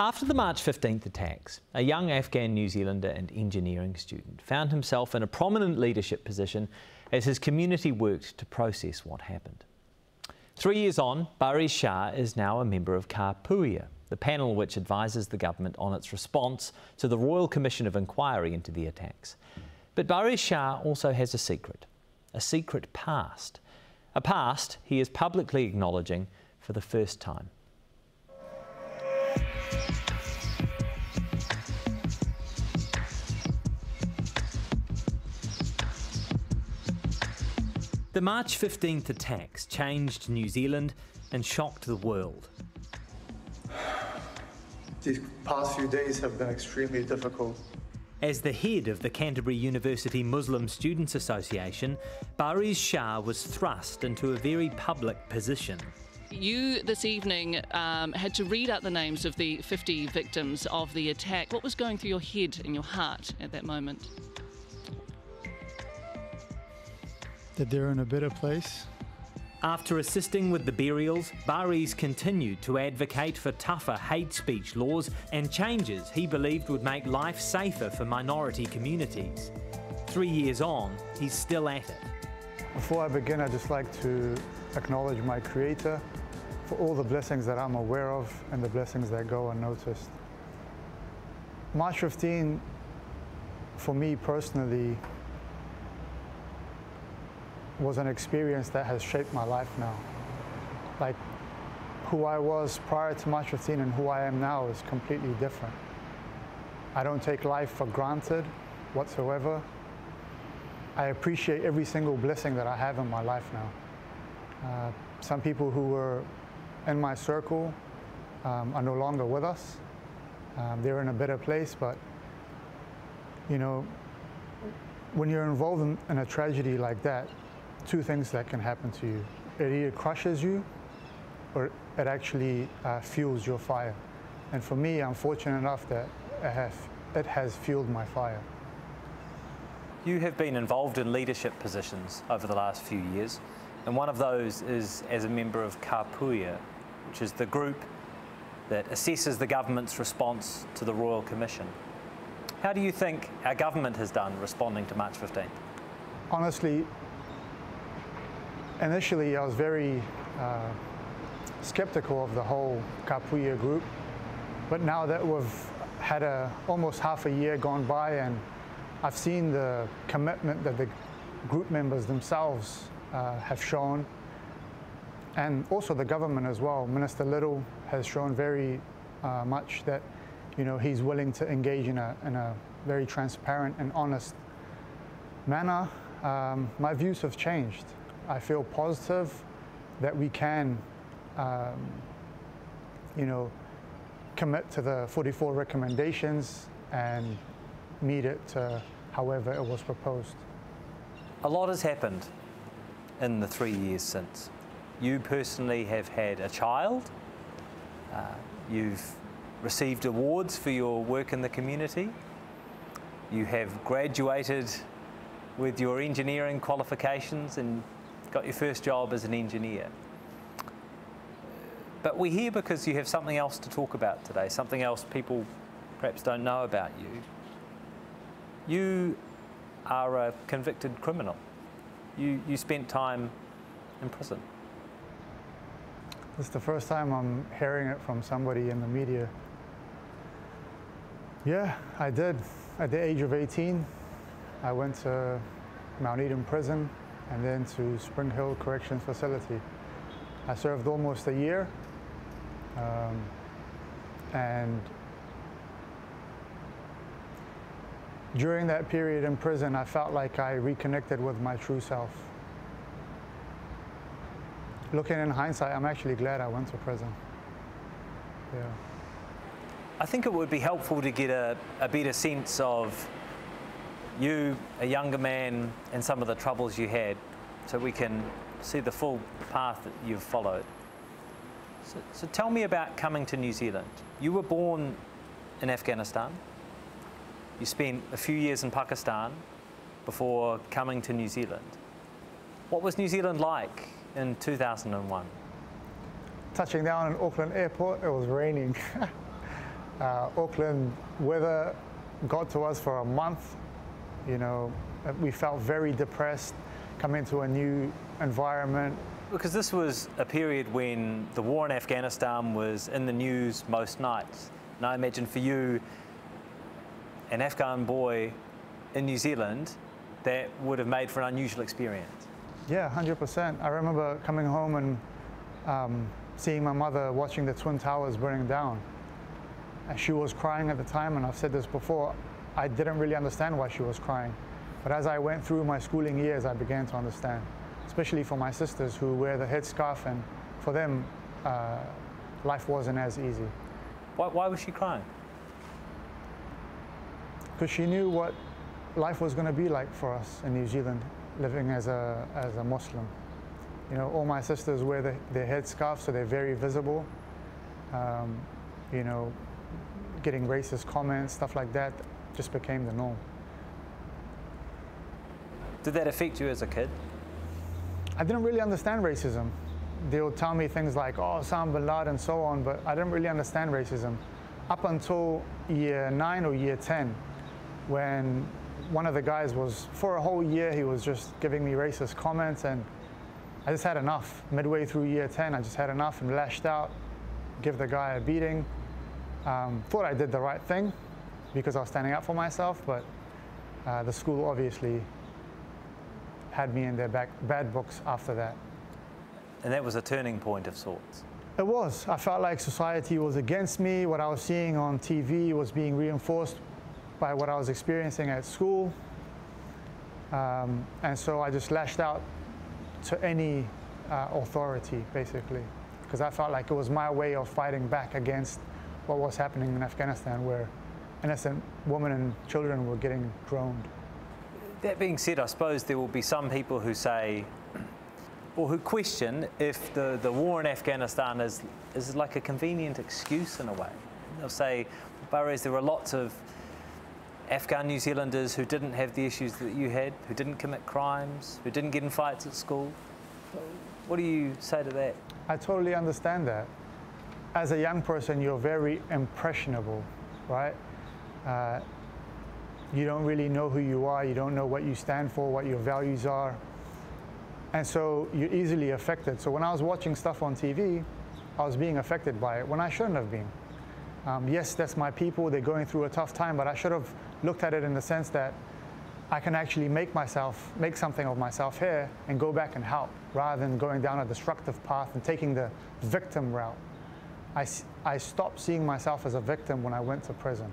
After the March 15th attacks, a young Afghan New Zealander and engineering student found himself in a prominent leadership position as his community worked to process what happened. 3 years on, Bariz Shah is now a member of Kāpuia, the panel which advises the government on its response to the Royal Commission of Inquiry into the attacks. But Bariz Shah also has a secret past, a past he is publicly acknowledging for the first time. The March 15th attacks changed New Zealand and shocked the world. These past few days have been extremely difficult. As the head of the Canterbury University Muslim Students Association, Bariz Shah was thrust into a very public position. You this evening had to read out the names of the 50 victims of the attack. What was going through your head and your heart at that moment? That they're in a better place. After assisting with the burials, Bariz continued to advocate for tougher hate speech laws and changes he believed would make life safer for minority communities. 3 years on, he's still at it. Before I begin, I'd just like to acknowledge my Creator for all the blessings that I'm aware of and the blessings that go unnoticed. March 15, for me personally, was an experience that has shaped my life now. Like, who I was prior to March 15 and who I am now is completely different. I don't take life for granted whatsoever. I appreciate every single blessing that I have in my life now. Some people who were in my circle are no longer with us. They're in a better place, but, you know, when you're involved in a tragedy like that, two things that can happen to you. It either crushes you or it actually fuels your fire. And for me, I'm fortunate enough that it has fueled my fire. You have been involved in leadership positions over the last few years, and one of those is as a member of Kāpuia, which is the group that assesses the government's response to the Royal Commission. How do you think our government has done responding to March 15th? Honestly, initially, I was very skeptical of the whole Kāpuia group, but now that we've had almost half a year gone by and I've seen the commitment that the group members themselves have shown, and also the government as well. Minister Little has shown very much that, you know, he's willing to engage in a very transparent and honest manner. My views have changed. I feel positive that we can, you know, commit to the 44 recommendations and meet it to however it was proposed. A lot has happened in the 3 years since. You personally have had a child. You've received awards for your work in the community. You have graduated with your engineering qualifications and got your first job as an engineer. But we're here because you have something else to talk about today, something else people perhaps don't know about you. You are a convicted criminal. You spent time in prison. This is the first time I'm hearing it from somebody in the media. Yeah, I did. At the age of 18, I went to Mount Eden Prison and then to Spring Hill Correction Facility. I served almost a year, and during that period in prison, I felt like I reconnected with my true self. Looking in hindsight, I'm actually glad I went to prison. Yeah. I think it would be helpful to get a better sense of you, a younger man, and some of the troubles you had, so we can see the full path that you've followed. So tell me about coming to New Zealand. You were born in Afghanistan. You spent a few years in Pakistan before coming to New Zealand. What was New Zealand like in 2001? Touching down in Auckland Airport, it was raining. Auckland weather got to us for a month. You know, we felt very depressed coming to a new environment. Because this was a period when the war in Afghanistan was in the news most nights. And I imagine for you, an Afghan boy in New Zealand, that would have made for an unusual experience. Yeah, 100%. I remember coming home and seeing my mother watching the Twin Towers burning down. And she was crying at the time, and I've said this before, I didn't really understand why she was crying. But as I went through my schooling years, I began to understand, especially for my sisters who wear the headscarf, and for them, life wasn't as easy. Why was she crying? Because she knew what life was going to be like for us in New Zealand, living as a Muslim. You know, all my sisters wear their headscarves, so they're very visible. You know, getting racist comments, stuff like that, just became the norm. Did that affect you as a kid? I didn't really understand racism. They would tell me things like, oh, Osama bin Laden and so on, but I didn't really understand racism. Up until year 9 or year 10, when one of the guys was, for a whole year, he was just giving me racist comments, and I just had enough. Midway through year 10, I just had enough and lashed out, give the guy a beating. Thought I did the right thing because I was standing up for myself, but the school obviously had me in their bad books after that. And that was a turning point of sorts. It was. I felt like society was against me. What I was seeing on TV was being reinforced by what I was experiencing at school. And so I just lashed out to any authority, basically, because I felt like it was my way of fighting back against what was happening in Afghanistan, where innocent women and children were getting droned. That being said, I suppose there will be some people who say, or who question if the war in Afghanistan is like a convenient excuse in a way. They'll say, Bariz, there were lots of Afghan New Zealanders who didn't have the issues that you had, who didn't commit crimes, who didn't get in fights at school. What do you say to that? I totally understand that. As a young person, you're very impressionable, right? You don't really know who you are, you don't know what you stand for, what your values are. And so you're easily affected. So when I was watching stuff on TV, I was being affected by it when I shouldn't have been. Yes, that's my people, they're going through a tough time, but I should have looked at it in the sense that I can actually make something of myself here and go back and help, rather than going down a destructive path and taking the victim route. I stopped seeing myself as a victim when I went to prison.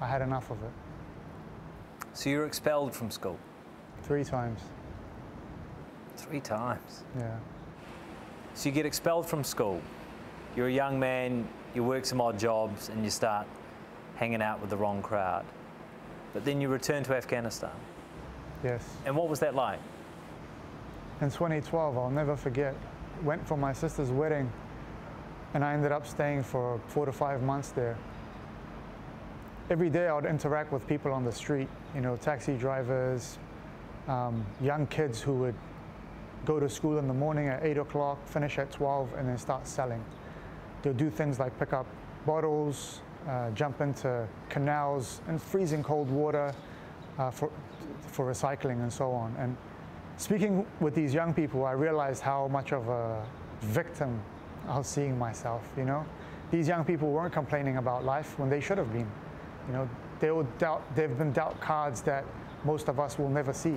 I had enough of it. So you were expelled from school? 3 times. 3 times? Yeah. So you get expelled from school. You're a young man, you work some odd jobs, and you start hanging out with the wrong crowd. But then you return to Afghanistan. Yes. And what was that like? In 2012, I'll never forget, went for my sister's wedding, and I ended up staying for 4 to 5 months there. Every day I would interact with people on the street, you know, taxi drivers, young kids who would go to school in the morning at 8 o'clock, finish at 12, and then start selling. They'll do things like pick up bottles, jump into canals and freezing cold water for recycling and so on. And speaking with these young people, I realized how much of a victim I was seeing myself, you know. These young people weren't complaining about life when they should have been. You know, they've been dealt cards that most of us will never see,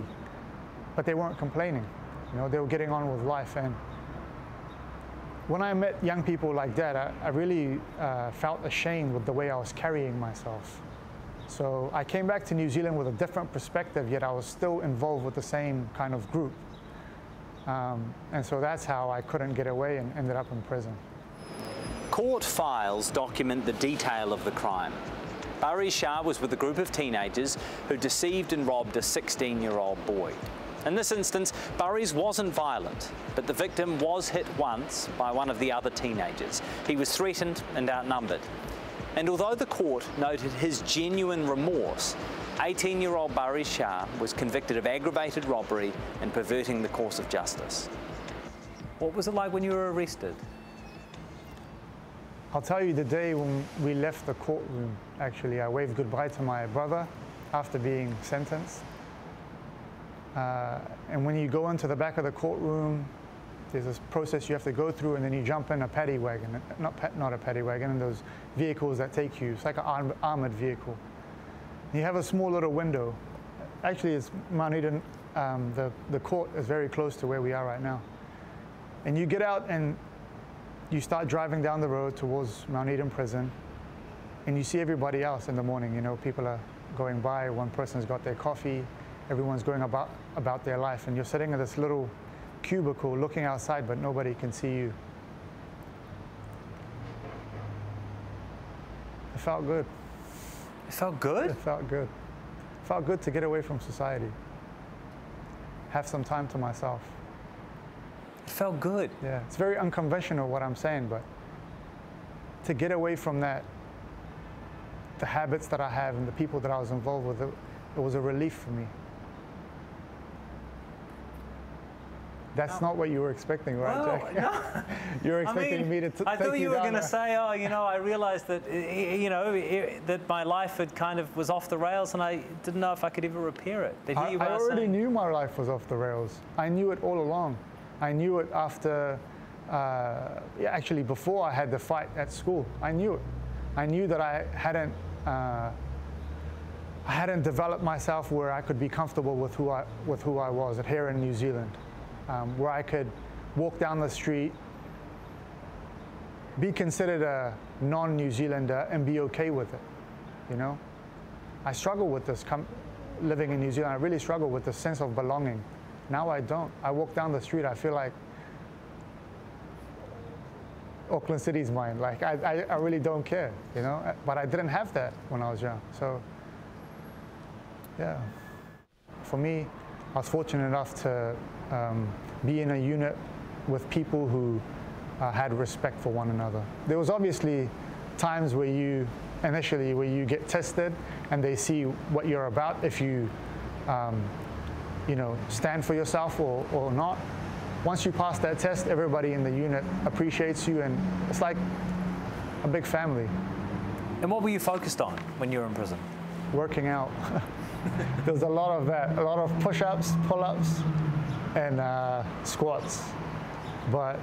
but they weren't complaining. You know, they were getting on with life. And when I met young people like that, I really felt ashamed with the way I was carrying myself. So I came back to New Zealand with a different perspective, yet I was still involved with the same kind of group. And so that's how I couldn't get away and ended up in prison. Court files document the detail of the crime. Bariz Shah was with a group of teenagers who deceived and robbed a 16-year-old boy. In this instance, Bariz wasn't violent, but the victim was hit once by one of the other teenagers. He was threatened and outnumbered. And although the court noted his genuine remorse, 18-year-old Bariz Shah was convicted of aggravated robbery and perverting the course of justice. What was it like when you were arrested? I'll tell you the day when we left the courtroom, actually. I waved goodbye to my brother after being sentenced. And when you go into the back of the courtroom, there's this process you have to go through, and then you jump in a paddy wagon, not a paddy wagon, and those vehicles that take you. It's like an armored vehicle. You have a small little window. Actually, it's Mount Eden, the court is very close to where we are right now. And you get out and you start driving down the road towards Mount Eden Prison, and you see everybody else in the morning. You know, people are going by, one person's got their coffee, everyone's going about their life, and you're sitting in this little cubicle looking outside, but nobody can see you. It felt good. It felt good? It felt good. It felt good to get away from society, have some time to myself. It felt good. Yeah, it's very unconventional what I'm saying, but to get away from that, the habits that I have and the people that I was involved with, it was a relief for me. That's not what you were expecting, right, Jack? No. You were expecting me to take you down. I thought you were going to say, oh, you know, I realized that, you know, that my life had kind of was off the rails, and I didn't know if I could ever repair it. But here you are saying, I already knew my life was off the rails. I knew it all along. I knew it after, actually before I had the fight at school. I knew it. I knew that I hadn't developed myself where I could be comfortable with who I was here in New Zealand. Where I could walk down the street, be considered a non-New Zealander and be okay with it, you know? I struggle with this living in New Zealand. I really struggle with the sense of belonging. Now I don't. I walk down the street, I feel like Auckland City's mine. Like, I really don't care, you know? But I didn't have that when I was young, so, yeah. For me, I was fortunate enough to be in a unit with people who had respect for one another. There was obviously times where you, initially, where you get tested and they see what you're about, if you, you know, stand for yourself or not. Once you pass that test, everybody in the unit appreciates you, and it's like a big family. And what were you focused on when you were in prison? Working out. There was a lot of that, a lot of push-ups, pull-ups, and squats. But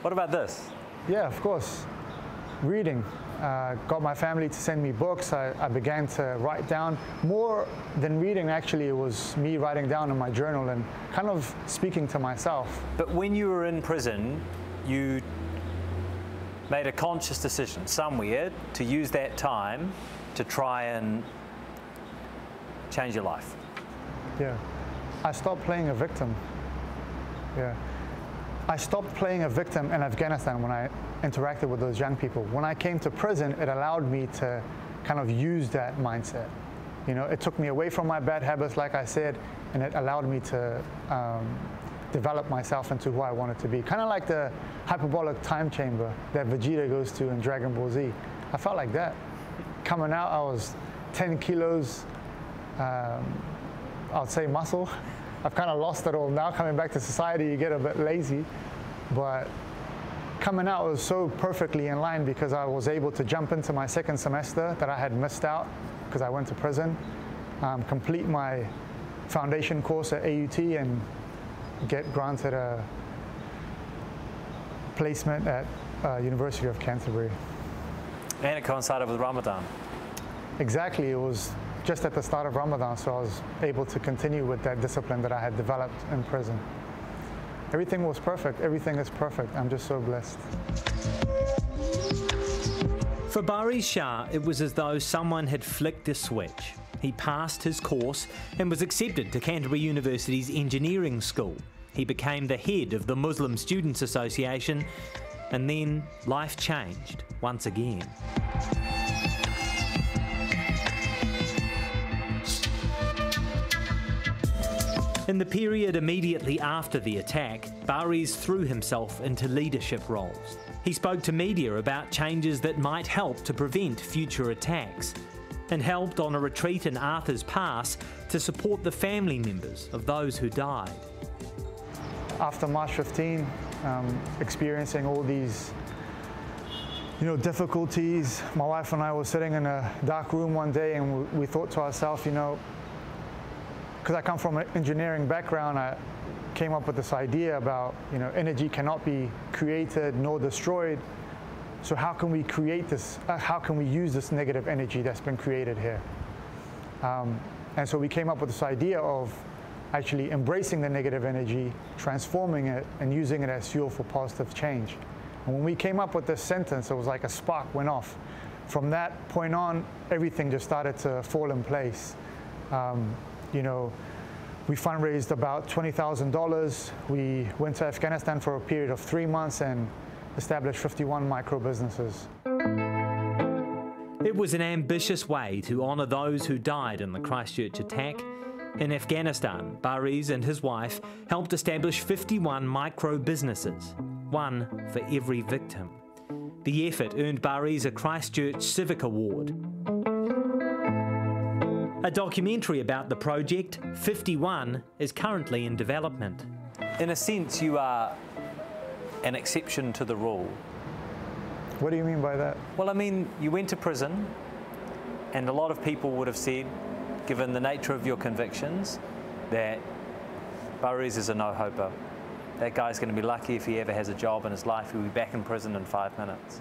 what about this? Yeah, of course. Reading. Got my family to send me books. I began to write down. More than reading, actually, it was me writing down in my journal and kind of speaking to myself. But when you were in prison, you made a conscious decision somewhere to use that time to try and change your life. Yeah. I stopped playing a victim. Yeah. I stopped playing a victim in Afghanistan when I interacted with those young people. When I came to prison, it allowed me to kind of use that mindset. You know, it took me away from my bad habits, like I said, and it allowed me to develop myself into who I wanted to be. Kind of like the hyperbolic time chamber that Vegeta goes to in Dragon Ball Z. I felt like that. Coming out, I was 10 kilos, I'd say muscle. I've kind of lost it all now. Coming back to society, you get a bit lazy. But coming out was so perfectly in line, because I was able to jump into my second semester that I had missed out because I went to prison, complete my foundation course at AUT, and get granted a placement at University of Canterbury. And it coincided with Ramadan. Exactly. It was just at the start of Ramadan, so I was able to continue with that discipline that I had developed in prison. Everything was perfect. Everything is perfect. I'm just so blessed. For Bariz Shah, it was as though someone had flicked a switch. He passed his course and was accepted to Canterbury University's engineering school. He became the head of the Muslim Students Association, and then life changed once again. In the period immediately after the attack, Bariz threw himself into leadership roles. He spoke to media about changes that might help to prevent future attacks, and helped on a retreat in Arthur's Pass to support the family members of those who died. After March 15, experiencing all these you know, difficulties. My wife and I were sitting in a dark room one day and we thought to ourselves, you know, because I come from an engineering background, I came up with this idea about, you know, energy cannot be created nor destroyed. So how can we create this, how can we use this negative energy that's been created here? And so we came up with this idea of actually embracing the negative energy, transforming it, and using it as fuel for positive change. And when we came up with this sentence, it was like a spark went off. From that point on, everything just started to fall in place. You know, we fundraised about $20,000. We went to Afghanistan for a period of 3 months and established 51 micro businesses. It was an ambitious way to honour those who died in the Christchurch attack. In Afghanistan, Bariz and his wife helped establish 51 micro businesses, one for every victim. The effort earned Bariz a Christchurch Civic Award. A documentary about the project, 51, is currently in development. In a sense, you are an exception to the rule. What do you mean by that? Well, I mean, you went to prison, and a lot of people would have said, given the nature of your convictions, that Bariz is a no-hoper. That guy's going to be lucky if he ever has a job in his life. He'll be back in prison in 5 minutes.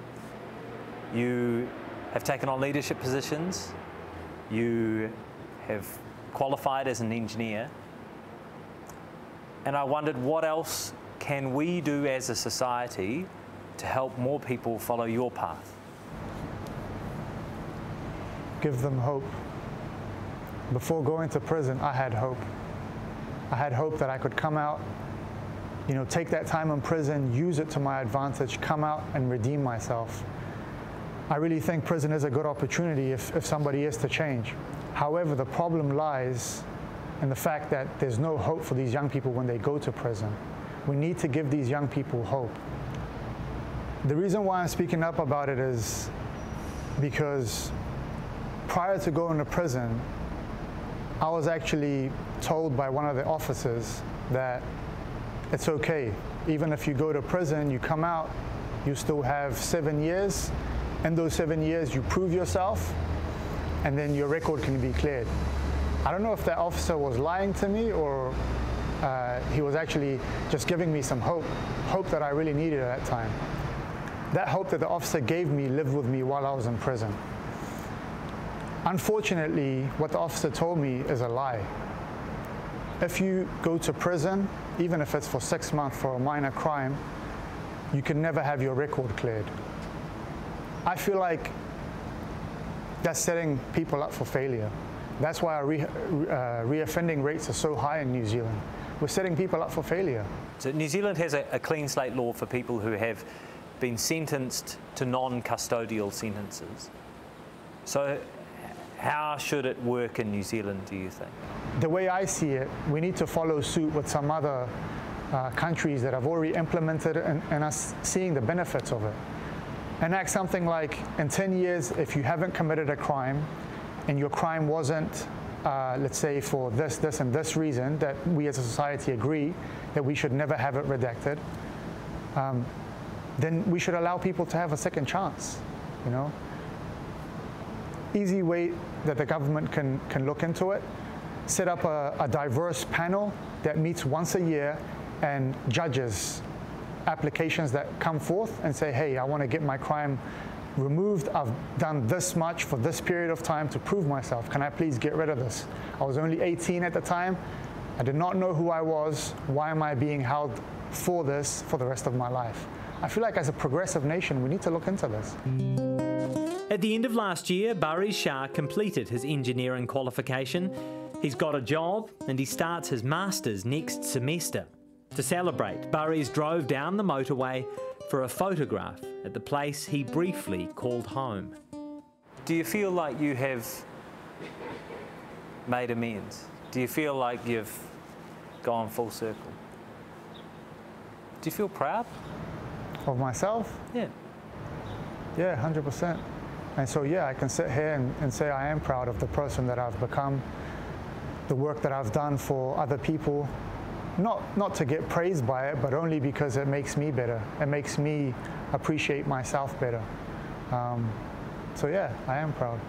You have taken on leadership positions. You have qualified as an engineer. And I wondered, what else can we do as a society to help more people follow your path? Give them hope. Before going to prison, I had hope. I had hope that I could come out, you know, take that time in prison, use it to my advantage, come out and redeem myself. I really think prison is a good opportunity if somebody is to change. However, the problem lies in the fact that there's no hope for these young people when they go to prison. We need to give these young people hope. The reason why I'm speaking up about it is because prior to going to prison, I was actually told by one of the officers that it's okay. Even if you go to prison, you come out, you still have 7 years. In those 7 years, you prove yourself, and then your record can be cleared. I don't know if that officer was lying to me or he was actually just giving me some hope, hope that I really needed at that time. That hope that the officer gave me lived with me while I was in prison. Unfortunately, what the officer told me is a lie. If you go to prison, even if it's for 6 months for a minor crime, you can never have your record cleared. I feel like that's setting people up for failure. That's why our reoffending rates are so high in New Zealand. We're setting people up for failure. So New Zealand has a clean slate law for people who have been sentenced to non-custodial sentences. So how should it work in New Zealand, do you think? The way I see it, we need to follow suit with some other countries that have already implemented it and are seeing the benefits of it. Enact something like, in 10 years, if you haven't committed a crime and your crime wasn't, let's say, for this, this, and this reason, that we as a society agree that we should never have it redacted, then we should allow people to have a second chance, you know? Easy way that the government can look into it, set up a diverse panel that meets once a year and judges applications that come forth and say, hey, I want to get my crime removed. I've done this much for this period of time to prove myself. Can I please get rid of this? I was only 18 at the time. I did not know who I was. Why am I being held for this for the rest of my life? I feel like as a progressive nation, we need to look into this. At the end of last year, Bariz Shah completed his engineering qualification. He's got a job and he starts his master's next semester. To celebrate, Bariz drove down the motorway for a photograph at the place he briefly called home. Do you feel like you have made amends? Do you feel like you've gone full circle? Do you feel proud? Of myself? Yeah. Yeah, 100%. And so, yeah, I can sit here and say I am proud of the person that I've become, the work that I've done for other people, not to get praised by it, but only because it makes me better. It makes me appreciate myself better. So yeah, I am proud.